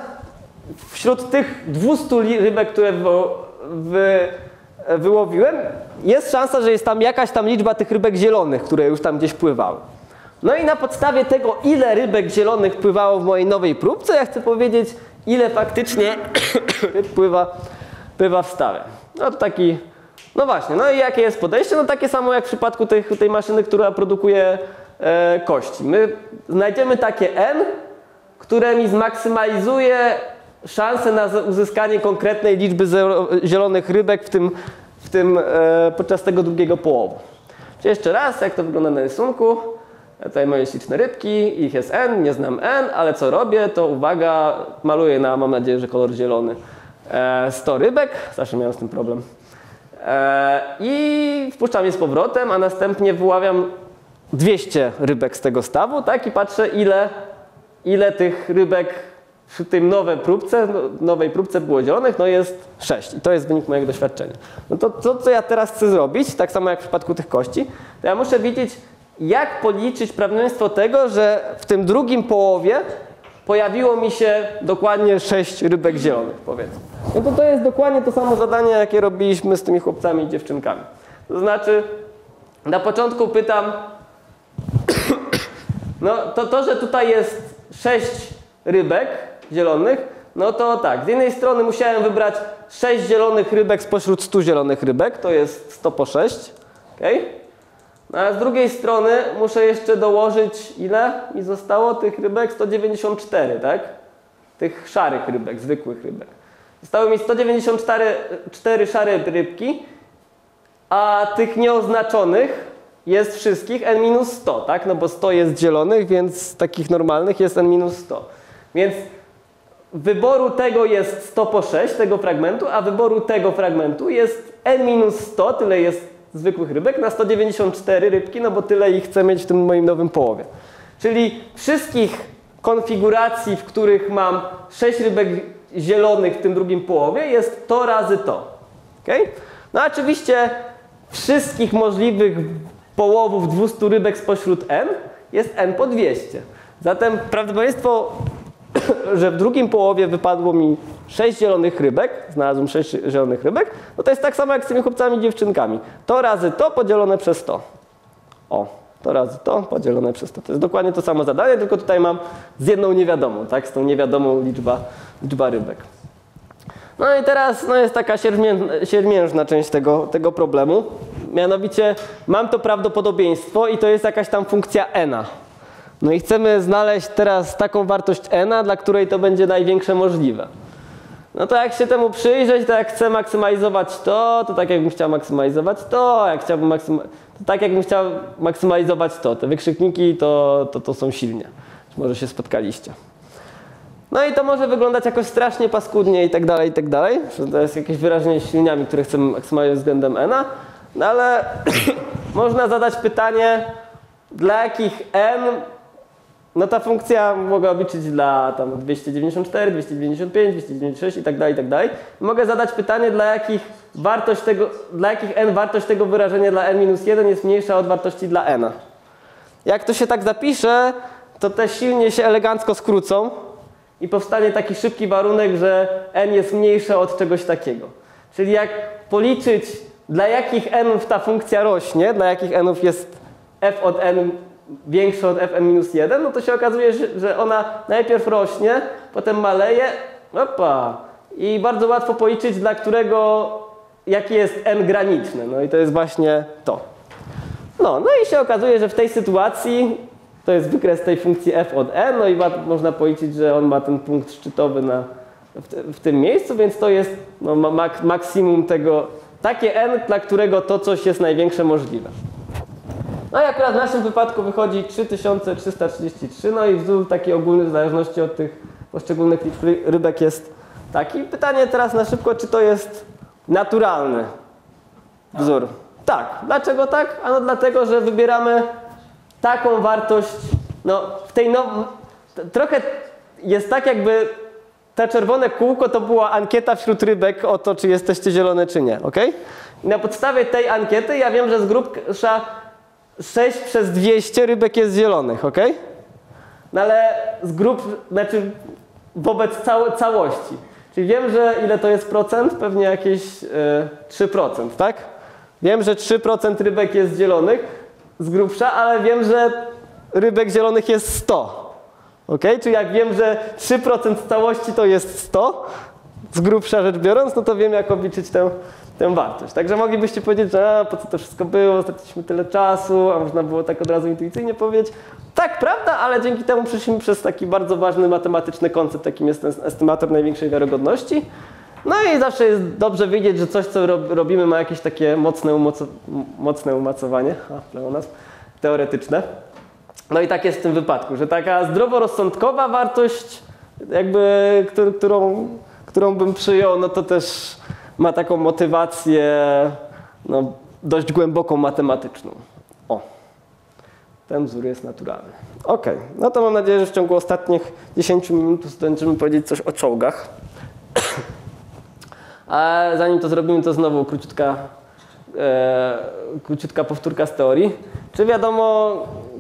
wśród tych dwieście rybek, które wywo, wy, wyłowiłem, jest szansa, że jest tam jakaś tam liczba tych rybek zielonych, które już tam gdzieś pływały. No i na podstawie tego, ile rybek zielonych pływało w mojej nowej próbce, ja chcę powiedzieć, ile faktycznie ryb pływa pywa w stawę. No to taki, no właśnie, no i jakie jest podejście? No takie samo jak w przypadku tej, tej maszyny, która produkuje e, kości. My znajdziemy takie N, które mi zmaksymalizuje szansę na uzyskanie konkretnej liczby zero, zielonych rybek w tym, w tym, e, podczas tego drugiego połowu. Czyli jeszcze raz, jak to wygląda na rysunku. Tutaj moje śliczne rybki, ich jest N, nie znam N, ale co robię, to uwaga, maluję na, mam nadzieję, że kolor zielony, sto rybek, zawsze miałem z tym problem. I wpuszczam je z powrotem, a następnie wyławiam dwieście rybek z tego stawu, tak, i patrzę, ile, ile tych rybek przy tej nowej próbce, nowej próbce było zielonych, no jest sześć. I to jest wynik mojego doświadczenia. No to to, co ja teraz chcę zrobić, tak samo jak w przypadku tych kości, to ja muszę widzieć, jak policzyć prawdopodobieństwo tego, że w tym drugim połowie pojawiło mi się dokładnie sześć rybek zielonych, powiedzmy. No to to jest dokładnie to samo zadanie, jakie robiliśmy z tymi chłopcami i dziewczynkami. To znaczy, na początku pytam, no to to, że tutaj jest sześć rybek zielonych, no to tak, z jednej strony musiałem wybrać sześć zielonych rybek spośród stu zielonych rybek, to jest sto po sześć, okej? Okay? A z drugiej strony muszę jeszcze dołożyć, ile mi zostało tych rybek? sto dziewięćdziesiąt cztery, tak? Tych szarych rybek, zwykłych rybek. Zostały mi sto dziewięćdziesiąt cztery szare rybki, a tych nieoznaczonych jest wszystkich N minus sto, tak? No bo sto jest zielonych, więc takich normalnych jest N minus sto. Więc wyboru tego jest sto po sześć, tego fragmentu, a wyboru tego fragmentu jest N minus sto, tyle jest zwykłych rybek na sto dziewięćdziesiąt cztery rybki, no bo tyle ich chcę mieć w tym moim nowym połowie. Czyli wszystkich konfiguracji, w których mam sześć rybek zielonych w tym drugim połowie, jest to razy to. Okay? No oczywiście wszystkich możliwych połowów dwustu rybek spośród N jest N po dwieście. Zatem prawdopodobieństwo, że w drugim połowie wypadło mi sześć zielonych rybek, znalazłem sześć zielonych rybek, no to jest tak samo jak z tymi chłopcami i dziewczynkami. To razy to podzielone przez to. O, to razy to podzielone przez to. To jest dokładnie to samo zadanie, tylko tutaj mam z jedną niewiadomą, tak, z tą niewiadomą liczba, liczba rybek. No i teraz no jest taka siermiężna część tego, tego problemu. Mianowicie mam to prawdopodobieństwo i to jest jakaś tam funkcja n-a. No i chcemy znaleźć teraz taką wartość n-a, dla której to będzie największe możliwe. No to jak się temu przyjrzeć, to jak chcę maksymalizować to, to tak jakbym chciał maksymalizować to, jak chciałbym maksyma to tak jakbym chciał maksymalizować to. Te wykrzykniki to, to, to są silnie. Może się spotkaliście. No i to może wyglądać jakoś strasznie paskudnie i tak dalej, i tak dalej. To jest jakieś wyrażenie silniami, które chcemy maksymalizować względem n-a. No ale można zadać pytanie, dla jakich n. No ta funkcja mogę obliczyć dla tam dwieście dziewięćdziesiąt cztery, dwieście dziewięćdziesiąt pięć, dwieście dziewięćdziesiąt sześć i tak dalej, i tak dalej. Mogę zadać pytanie, dla jakich wartość tego, dla jakich n wartość tego wyrażenia dla n minus jeden jest mniejsza od wartości dla n. Jak to się tak zapisze, to te silnie się elegancko skrócą i powstanie taki szybki warunek, że n jest mniejsze od czegoś takiego. Czyli jak policzyć, dla jakich nów ta funkcja rośnie, dla jakich nów jest f od n większe od f n minus jeden, no to się okazuje, że ona najpierw rośnie, potem maleje, opa, i bardzo łatwo policzyć, dla którego, jaki jest n graniczny, no i to jest właśnie to. No, no i się okazuje, że w tej sytuacji to jest wykres tej funkcji f od n, no i ma, można policzyć, że on ma ten punkt szczytowy na, w, te, w tym miejscu, więc to jest no, mak, maksimum tego, takie n, dla którego to coś jest największe możliwe. No i akurat w naszym wypadku wychodzi trzy tysiące trzysta trzydzieści trzy, no i wzór taki ogólny w zależności od tych poszczególnych liczb rybek jest taki. Pytanie teraz na szybko, czy to jest naturalny wzór? Tak. Dlaczego tak? Ano dlatego, że wybieramy taką wartość, no w tej no... trochę jest tak, jakby to czerwone kółko to była ankieta wśród rybek o to, czy jesteście zielone, czy nie, ok? I na podstawie tej ankiety ja wiem, że z grubsza sześć przez dwieście rybek jest zielonych, ok? No ale z grup, znaczy wobec całe, całości. Czyli wiem, że ile to jest procent? Pewnie jakieś yy, trzy procent, tak? Wiem, że trzy procent rybek jest zielonych z grubsza, ale wiem, że rybek zielonych jest sto, ok? Czyli jak wiem, że trzy procent całości to jest sto, z grubsza rzecz biorąc, no to wiem, jak obliczyć tę, tę wartość. Także moglibyście powiedzieć, że a, po co to wszystko było, straciliśmy tyle czasu, a można było tak od razu intuicyjnie powiedzieć. Tak, prawda, ale dzięki temu przeszliśmy przez taki bardzo ważny matematyczny koncept, jakim jest ten estymator największej wiarygodności. No i zawsze jest dobrze wiedzieć, że coś, co robimy, ma jakieś takie mocne, umoco mocne umacowanie, a, pleonazm, teoretyczne. No i tak jest w tym wypadku, że taka zdroworozsądkowa wartość, jakby, którą, którą bym przyjął, no to też ma taką motywację no, dość głęboką matematyczną. O, ten wzór jest naturalny. Ok, no to mam nadzieję, że w ciągu ostatnich dziesięciu minut zdążymy powiedzieć coś o czołgach. A zanim to zrobimy, to znowu króciutka, e, króciutka powtórka z teorii. Czy wiadomo,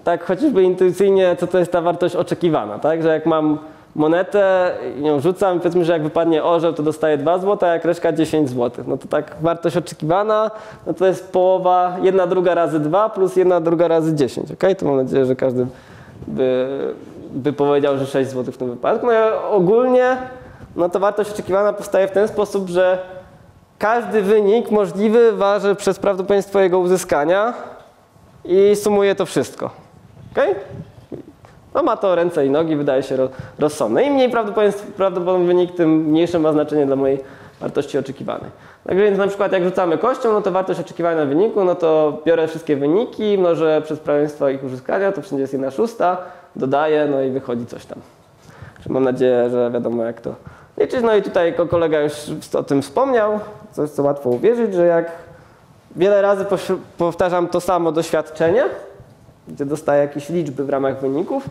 tak chociażby intuicyjnie, co to jest ta wartość oczekiwana, tak? Że jak mam monetę i ją rzucam, powiedzmy, że jak wypadnie orzeł, to dostaję dwa złote, a jak reszka dziesięć złotych. No to tak wartość oczekiwana, no to jest połowa, jedna druga razy dwa plus jedna druga razy dziesięć. Okay? To mam nadzieję, że każdy by, by powiedział, że sześć złotych w tym wypadku. No ja ogólnie no to wartość oczekiwana powstaje w ten sposób, że każdy wynik możliwy waży przez prawdopodobieństwo jego uzyskania i sumuje to wszystko. Okay? No ma to ręce i nogi, wydaje się rozsądne. Im mniej prawdopodobny wynik, tym mniejsze ma znaczenie dla mojej wartości oczekiwanej. Także więc na przykład jak rzucamy kością, no to wartość oczekiwana wyniku, no to biorę wszystkie wyniki, mnożę przez prawdopodobieństwo ich uzyskania, to wszędzie jest jedna szósta, dodaję, no i wychodzi coś tam. Mam nadzieję, że wiadomo, jak to liczyć. No i tutaj kolega już o tym wspomniał, coś, co łatwo uwierzyć, że jak wiele razy powtarzam to samo doświadczenie, gdzie dostaję jakieś liczby w ramach wyników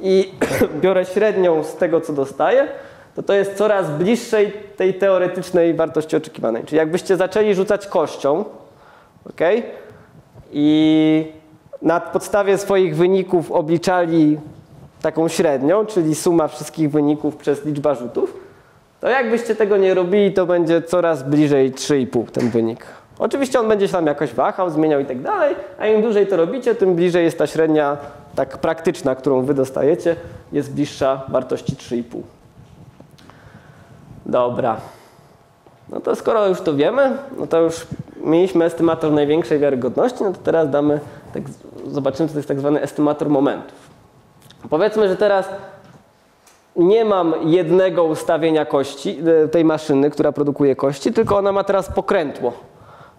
i biorę średnią z tego, co dostaję, to to jest coraz bliższej tej teoretycznej wartości oczekiwanej. Czyli jakbyście zaczęli rzucać kością, okay, i na podstawie swoich wyników obliczali taką średnią, czyli suma wszystkich wyników przez liczbę rzutów, to jakbyście tego nie robili, to będzie coraz bliżej trzy i pół ten wynik. Oczywiście on będzie się tam jakoś wahał, zmieniał i tak dalej, a im dłużej to robicie, tym bliżej jest ta średnia tak praktyczna, którą wy dostajecie, jest bliższa wartości trzy i pół. Dobra. No to skoro już to wiemy, no to już mieliśmy estymator największej wiarygodności, no to teraz damy, tak, zobaczymy, co to jest tak zwany estymator momentów. Powiedzmy, że teraz nie mam jednego ustawienia kości, tej maszyny, która produkuje kości, tylko ona ma teraz pokrętło.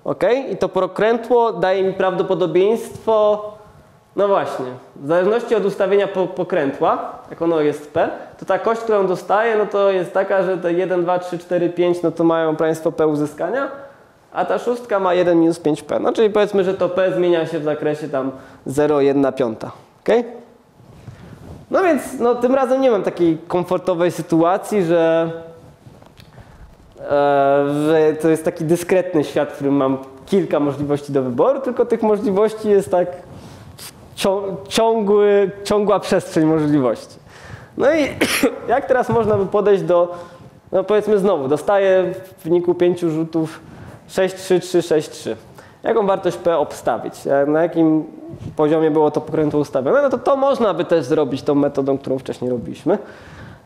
Okay? I to pokrętło daje mi prawdopodobieństwo, no właśnie, w zależności od ustawienia pokrętła, jak ono jest P, to ta kość, którą dostaję, no to jest taka, że te jeden, dwa, trzy, cztery, pięć, no to mają prawdopodobieństwo P uzyskania, a ta szóstka ma jeden minus pięć P. No czyli powiedzmy, że to P zmienia się w zakresie tam zero, jedna, piąta. Okay? No więc no, tym razem nie mam takiej komfortowej sytuacji, że, e, że to jest taki dyskretny świat, w którym mam kilka możliwości do wyboru, tylko tych możliwości jest tak ciągły, ciągła przestrzeń możliwości. No i jak teraz można by podejść do, no powiedzmy znowu, dostaję w wyniku pięciu rzutów sześć, trzy, trzy, sześć, trzy. Jaką wartość P obstawić? Na jakim poziomie było to pokrętło ustawione? No to to można by też zrobić tą metodą, którą wcześniej robiliśmy.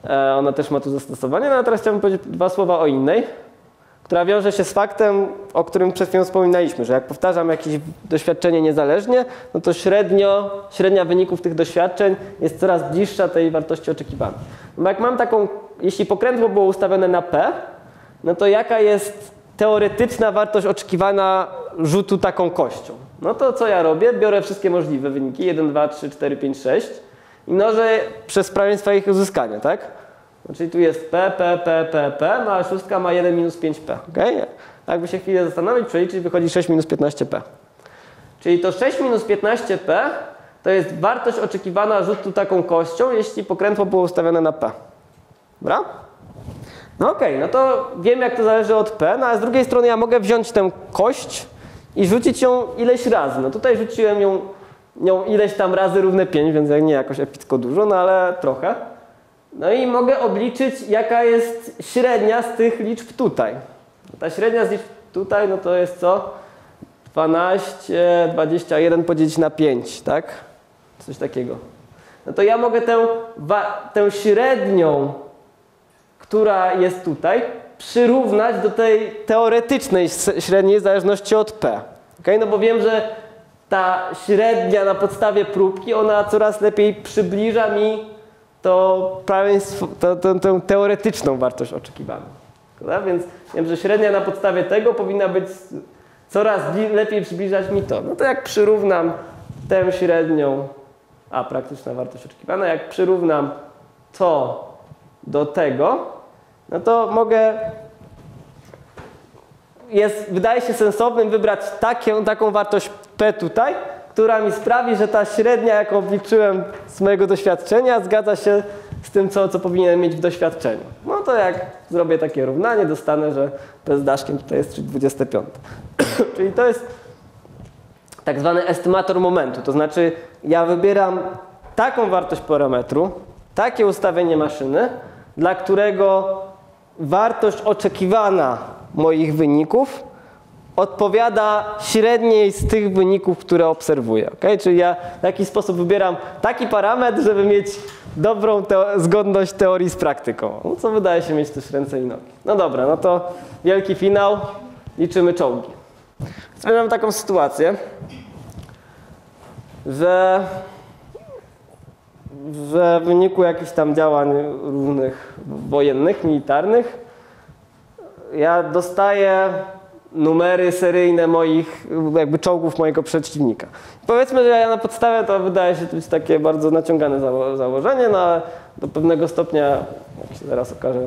E, ona też ma tu zastosowanie. No a teraz chciałbym powiedzieć dwa słowa o innej, która wiąże się z faktem, o którym przed chwilą wspominaliśmy, że jak powtarzam jakieś doświadczenie niezależnie, no to średnio, średnia wyników tych doświadczeń jest coraz bliższa tej wartości oczekiwanej. No jak mam taką, jeśli pokrętło było ustawione na P, no to jaka jest teoretyczna wartość oczekiwana rzutu taką kością. No to co ja robię? Biorę wszystkie możliwe wyniki, jeden, dwa, trzy, cztery, pięć, sześć i mnożę przez prawdopodobieństwo ich uzyskania, tak? No, czyli tu jest P, P, P, P, P, no a szóstka ma jeden minus pięć P, okay? Tak by się chwilę zastanowić, przeliczyć, wychodzi sześć minus piętnaście P. Czyli to sześć minus piętnaście P to jest wartość oczekiwana rzutu taką kością, jeśli pokrętło było ustawione na P. Dobra? No okej, okay, no to wiem, jak to zależy od P, no a z drugiej strony ja mogę wziąć tę kość i rzucić ją ileś razy. No tutaj rzuciłem ją, nią ileś tam razy równe pięć, więc nie jakoś epicko dużo, no ale trochę. No i mogę obliczyć, jaka jest średnia z tych liczb tutaj. Ta średnia z liczb tutaj, no to jest co? dwanaście, dwadzieścia jeden podzielić na pięć, tak? Coś takiego. No to ja mogę tę, tę średnią, która jest tutaj, przyrównać do tej teoretycznej średniej zależności od P. Okay? No bo wiem, że ta średnia na podstawie próbki, ona coraz lepiej przybliża mi to prawieństwo, to, to, tę teoretyczną wartość oczekiwaną. Prawda? Więc wiem, że średnia na podstawie tego powinna być coraz lepiej przybliżać mi to. No to jak przyrównam tę średnią, a praktyczna wartość oczekiwana, jak przyrównam to do tego, no to mogę, jest, wydaje się sensownym wybrać takie, taką wartość P tutaj, która mi sprawi, że ta średnia, jaką obliczyłem z mojego doświadczenia, zgadza się z tym, co, co powinienem mieć w doświadczeniu. No to jak zrobię takie równanie, dostanę, że P z daszkiem tutaj jest dwadzieścia pięć. Czyli to jest tak zwany estymator momentu, to znaczy ja wybieram taką wartość parametru, takie ustawienie maszyny, dla którego wartość oczekiwana moich wyników odpowiada średniej z tych wyników, które obserwuję. Okay? Czyli ja w taki sposób wybieram taki parametr, żeby mieć dobrą teo- zgodność teorii z praktyką, no, co wydaje się mieć też ręce i nogi. No dobra, no to wielki finał, liczymy czołgi. Mamy taką sytuację, że w wyniku jakichś tam działań różnych wojennych, militarnych, ja dostaję numery seryjne moich, jakby czołgów mojego przeciwnika. Powiedzmy, że ja na podstawie, to wydaje się być takie bardzo naciągane zało założenie, no ale do pewnego stopnia, jak się zaraz okaże,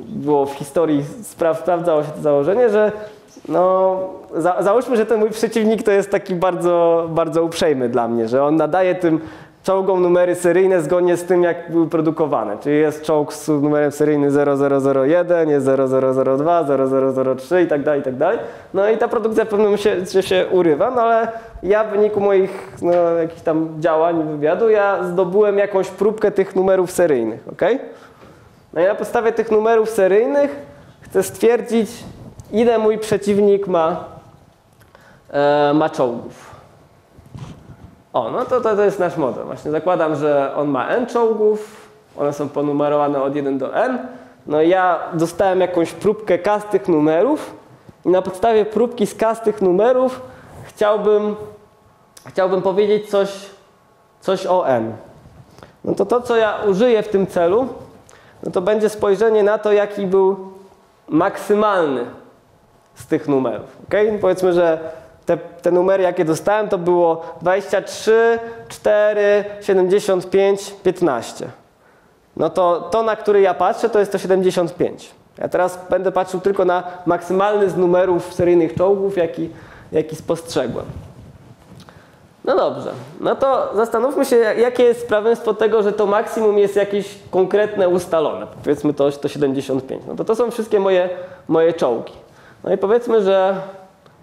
było w historii spraw, sprawdzało się to założenie, że no, za, załóżmy, że ten mój przeciwnik to jest taki bardzo, bardzo uprzejmy dla mnie, że on nadaje tym czołgom numery seryjne zgodnie z tym, jak były produkowane. Czyli jest czołg z numerem seryjny zero zero zero jeden, jest zero zero zero dwa, zero zero zero trzy i tak dalej, i tak dalej. No i ta produkcja w pewnym momencie się urywa, no ale ja w wyniku moich no, jakichś tam działań, wywiadu, ja zdobyłem jakąś próbkę tych numerów seryjnych, ok? No i na podstawie tych numerów seryjnych chcę stwierdzić, ile mój przeciwnik ma, e, ma czołgów. O, no to, to, to jest nasz model. Właśnie zakładam, że on ma n czołgów, one są ponumerowane od jeden do n. No ja dostałem jakąś próbkę k z tych numerów i na podstawie próbki z k z tych numerów chciałbym, chciałbym powiedzieć coś, coś o n. No to to, co ja użyję w tym celu, no to będzie spojrzenie na to, jaki był maksymalny z tych numerów. Okay? Powiedzmy, że te, te numery, jakie dostałem, to było dwadzieścia trzy, cztery, siedemdziesiąt pięć, piętnaście. No to to, na który ja patrzę, to jest to siedemdziesiąt pięć. Ja teraz będę patrzył tylko na maksymalny z numerów seryjnych czołgów, jaki, jaki spostrzegłem. No dobrze, no to zastanówmy się, jakie jest prawieństwo tego, że to maksimum jest jakieś konkretne, ustalone. Powiedzmy to, to siedemdziesiąt pięć. No to to są wszystkie moje, moje czołgi. No i powiedzmy, że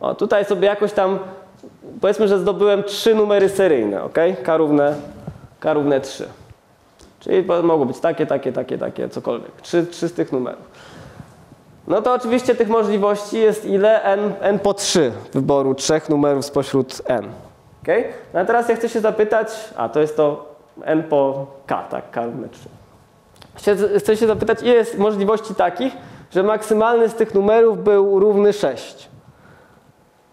o, tutaj sobie jakoś tam, powiedzmy, że zdobyłem trzy numery seryjne, ok? K równe, K równe trzy. Czyli mogą być takie, takie, takie, takie, cokolwiek. trzy, trzy z tych numerów. No to oczywiście tych możliwości jest ile? N, n po trzy wyboru trzech numerów spośród n. Okay? No a teraz ja chcę się zapytać, a to jest to n po k, tak, k równe trzy. Chcę się zapytać, ile jest możliwości takich, że maksymalny z tych numerów był równy sześć.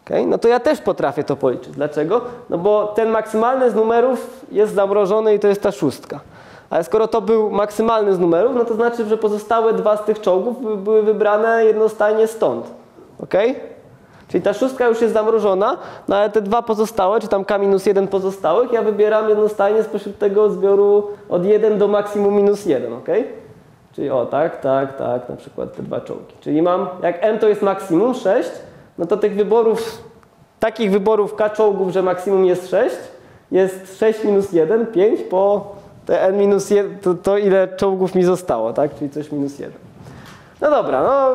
Okay? No to ja też potrafię to policzyć. Dlaczego? No bo ten maksymalny z numerów jest zamrożony i to jest ta szóstka. Ale skoro to był maksymalny z numerów, no to znaczy, że pozostałe dwa z tych czołgów były wybrane jednostajnie stąd. Okay? Czyli ta szóstka już jest zamrożona, no ale te dwa pozostałe, czy tam k minus jeden pozostałych, ja wybieram jednostajnie spośród tego zbioru od jeden do maksimum minus jeden. Okay? Czyli o tak, tak, tak, na przykład te dwa czołgi. Czyli mam, jak m to jest maksimum sześć, no to tych wyborów, takich wyborów k czołgów, że maksimum jest sześć, jest sześć minus jeden, pięć, po te n minus jeden, to, to ile czołgów mi zostało, tak? Czyli coś minus jeden. No dobra, no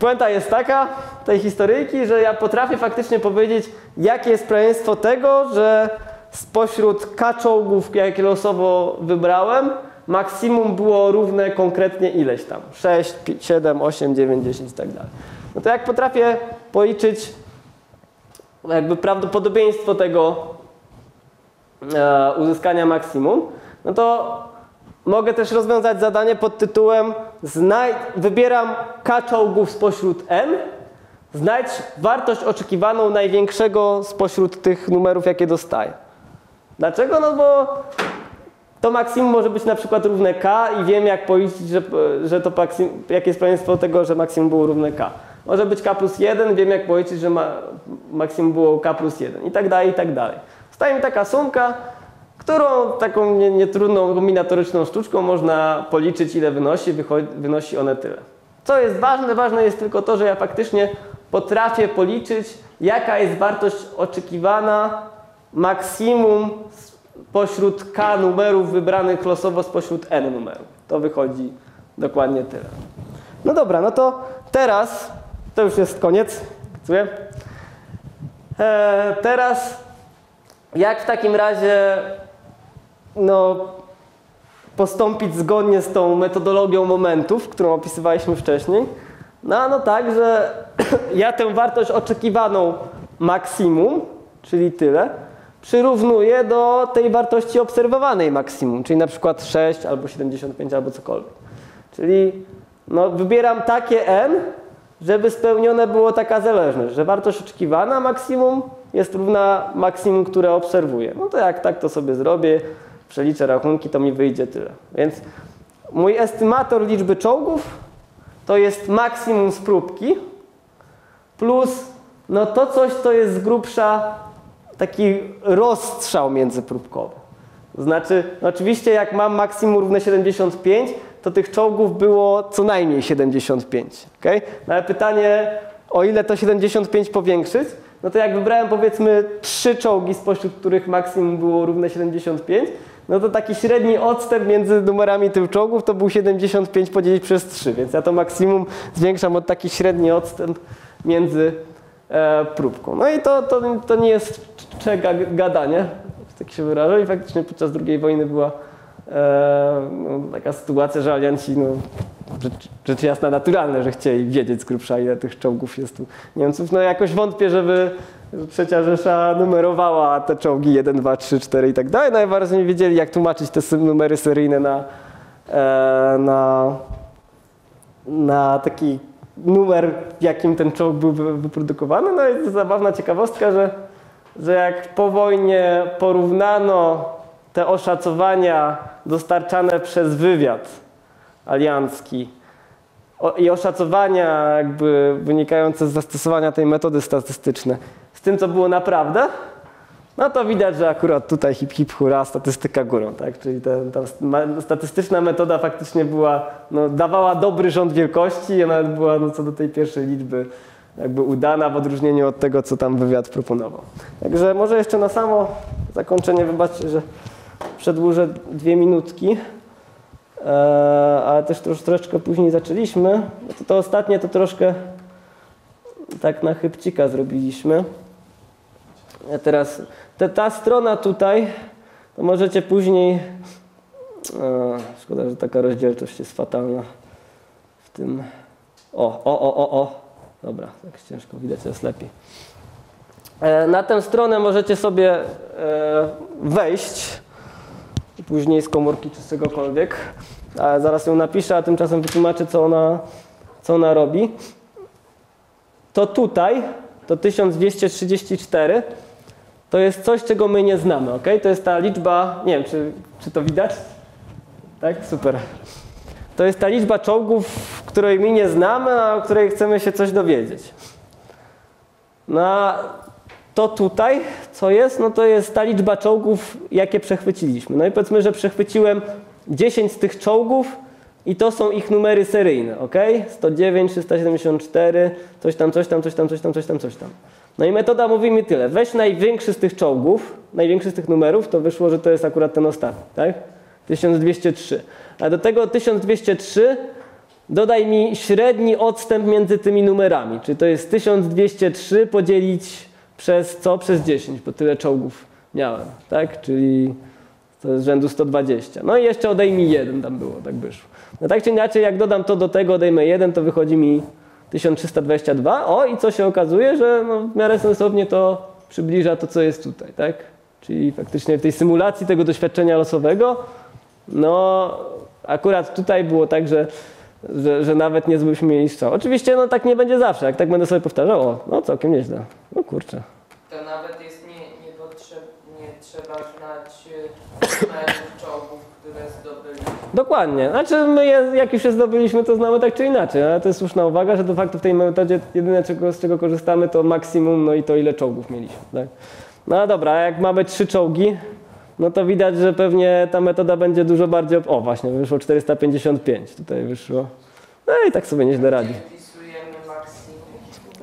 puenta jest taka tej historyjki, że ja potrafię faktycznie powiedzieć, jakie jest prawieństwo tego, że spośród k czołgów, jakie losowo wybrałem, maksimum było równe konkretnie ileś tam, sześć, siedem, osiem, dziewięć, dziesięć i tak dalej. No to jak potrafię policzyć jakby prawdopodobieństwo tego e, uzyskania maksimum, no to Mogę też rozwiązać zadanie pod tytułem znajdź, wybieram K czołgów spośród N, znajdź wartość oczekiwaną największego spośród tych numerów, jakie dostaję. Dlaczego? No bo to maksimum może być na przykład równe K i wiem, jak policzyć, że, że to maksimum, jakie jest prawdopodobieństwo tego, że maksimum było równe K. Może być K plus jeden, wiem, jak policzyć, że ma, maksimum było K plus jeden i tak dalej, i tak dalej. Zostaje mi taka sumka, którą taką nietrudną, kombinatoryczną sztuczką można policzyć, ile wynosi, wynosi one tyle. Co jest ważne? Ważne jest tylko to, że ja faktycznie potrafię policzyć, jaka jest wartość oczekiwana maksimum spośród K numerów wybranych losowo spośród N numerów. To wychodzi dokładnie tyle. No dobra, no to teraz, to już jest koniec, eee, teraz jak w takim razie no, postąpić zgodnie z tą metodologią momentów, którą opisywaliśmy wcześniej. No, no tak, że ja tę wartość oczekiwaną maksimum, czyli tyle, przyrównuję do tej wartości obserwowanej maksimum, czyli na przykład sześć albo siedemdziesiąt pięć albo cokolwiek. Czyli no, wybieram takie n, żeby spełnione było taka zależność, że wartość oczekiwana maksimum jest równa maksimum, które obserwuję. No to jak tak to sobie zrobię, przeliczę rachunki, to mi wyjdzie tyle. Więc mój estymator liczby czołgów to jest maksimum z próbki plus no to coś, co jest z grubsza taki rozstrzał międzypróbkowy. Znaczy, no oczywiście jak mam maksimum równe siedemdziesiąt pięć, to tych czołgów było co najmniej siedemdziesiąt pięć. Okay? No ale pytanie, o ile to siedemdziesiąt pięć powiększyć? No to jak wybrałem powiedzmy trzy czołgi, spośród których maksimum było równe siedemdziesiąt pięć, no to taki średni odstęp między numerami tych czołgów to był siedemdziesiąt pięć podzielić przez trzy, więc ja to maksimum zwiększam od taki średni odstęp między e, próbką. No i to, to, to nie jest czeka gadanie, tak się wyrażę, i faktycznie podczas drugiej wojny była e, no, taka sytuacja, że alianci no, Rzecz, rzecz jasna naturalne, że chcieli wiedzieć z grubsza, ile tych czołgów jest tu Niemców. No jakoś wątpię, żeby Trzecia Rzesza numerowała te czołgi jeden, dwa, trzy, cztery i tak dalej. Najbardziej nie wiedzieli, jak tłumaczyć te numery seryjne na, na, na taki numer, w jakim ten czołg był wyprodukowany. No i to zabawna ciekawostka, że, że jak po wojnie porównano te oszacowania dostarczane przez wywiad aliancki i oszacowania jakby wynikające z zastosowania tej metody statystycznej z tym, co było naprawdę, no to widać, że akurat tutaj hip hip hura, statystyka górą, tak? Czyli ta, ta statystyczna metoda faktycznie była, no, dawała dobry rząd wielkości i ona była no, co do tej pierwszej liczby jakby udana w odróżnieniu od tego, co tam wywiad proponował. Także może jeszcze na samo zakończenie, wybaczcie, że przedłużę dwie minutki. Eee, ale też trosz, troszeczkę później zaczęliśmy. To, to ostatnie to troszkę tak na chybcika zrobiliśmy. A teraz te, ta strona tutaj, to możecie później... Eee, szkoda, że taka rozdzielczość jest fatalna w tym... O, o, o, o, o. Dobra, tak ciężko widać, jest lepiej. Eee, na tę stronę możecie sobie eee, wejść. Później z komórki czy z czegokolwiek, a zaraz ją napiszę, a tymczasem wytłumaczę, co ona, co ona robi. To tutaj, to tysiąc dwieście trzydzieści cztery, to jest coś, czego my nie znamy, ok? To jest ta liczba, nie wiem, czy, czy to widać? Tak? Super. To jest ta liczba czołgów, której my nie znamy, a o której chcemy się coś dowiedzieć. No a to tutaj, co jest, no to jest ta liczba czołgów, jakie przechwyciliśmy. No i powiedzmy, że przechwyciłem dziesięć z tych czołgów i to są ich numery seryjne, ok? sto dziewięć, trzysta siedemdziesiąt cztery, coś tam, coś tam, coś tam, coś tam, coś tam, coś tam. No i metoda mówi mi tyle, weź największy z tych czołgów, największy z tych numerów, to wyszło, że to jest akurat ten ostatni, tak? tysiąc dwieście trzy. A do tego tysiąc dwieście trzy dodaj mi średni odstęp między tymi numerami, czyli to jest tysiąc dwieście trzy podzielić przez co? Przez dziesięć, bo tyle czołgów miałem, tak? Czyli to jest rzędu sto dwadzieścia. No i jeszcze odejmij jeden tam było, tak wyszło. No tak czy inaczej, jak dodam to do tego, odejmę jeden, to wychodzi mi tysiąc trzysta dwadzieścia dwa. O, i co się okazuje, że no, w miarę sensownie to przybliża to, co jest tutaj, tak? Czyli faktycznie w tej symulacji tego doświadczenia losowego No, akurat tutaj było tak, że, że, że nawet niezbyśmy mieli strzał. Oczywiście no, tak nie będzie zawsze, jak tak będę sobie powtarzał, o, no całkiem nieźle, no kurczę. To nawet jest nie, nie, potrzeb, nie trzeba znać czołgów, które zdobyli. Dokładnie, znaczy my je, jak już je zdobyliśmy, to znamy tak czy inaczej, ale to jest słuszna uwaga, że de facto w tej metodzie jedyne czego, z czego korzystamy to maksimum, no i to ile czołgów mieliśmy. Tak? No dobra, a jak mamy trzy czołgi, no to widać, że pewnie ta metoda będzie dużo bardziej... O właśnie, wyszło czterysta pięćdziesiąt pięć, tutaj wyszło. No i tak sobie nieźle radzi.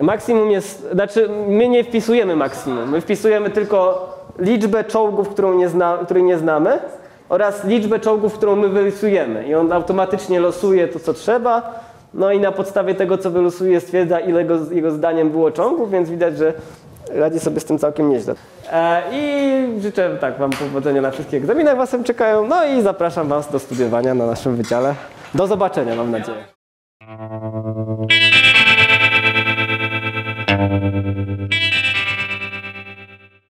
Maksimum jest... Znaczy, my nie wpisujemy maksimum. My wpisujemy tylko liczbę czołgów, którą nie zna, której nie znamy oraz liczbę czołgów, którą my wylosujemy. I on automatycznie losuje to, co trzeba. No i na podstawie tego, co wylosuje, stwierdza, ile go, jego zdaniem było czołgów, więc widać, że radzi sobie z tym całkiem nieźle. E, I życzę tak Wam powodzenia na wszystkich egzaminach, Was czekają. No i zapraszam Was do studiowania na naszym wydziale. Do zobaczenia, mam nadzieję.